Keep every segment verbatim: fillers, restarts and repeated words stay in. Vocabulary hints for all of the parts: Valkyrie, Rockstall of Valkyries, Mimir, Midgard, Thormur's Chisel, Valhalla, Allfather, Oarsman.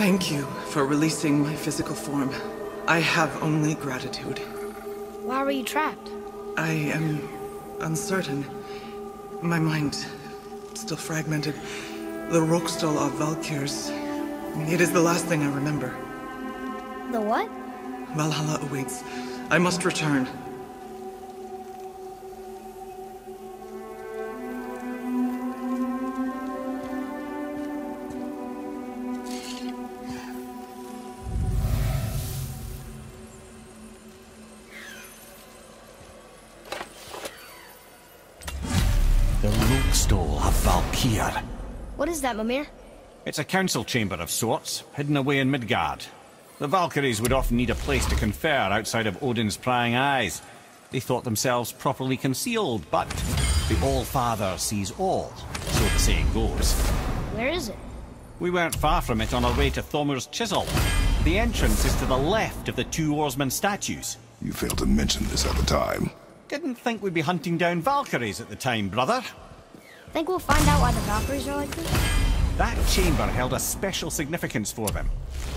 Thank you for releasing my physical form. I have only gratitude. Why were you trapped? I am uncertain. My mind still fragmented. The Rockstall of Valkyries. It is the last thing I remember. The what? Valhalla awaits. I must return. What is that, Mimir? It's a council chamber of sorts, hidden away in Midgard. The Valkyries would often need a place to confer outside of Odin's prying eyes. They thought themselves properly concealed, but the Allfather sees all, so the saying goes. Where is it? We weren't far from it on our way to Thormur's Chisel. The entrance is to the left of the two Oarsman statues. You failed to mention this at the time. Didn't think we'd be hunting down Valkyries at the time, brother. Think we'll find out why the Valkyries are like this? That chamber held a special significance for them.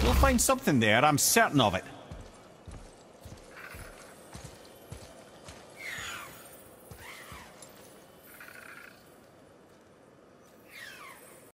We'll find something there, I'm certain of it.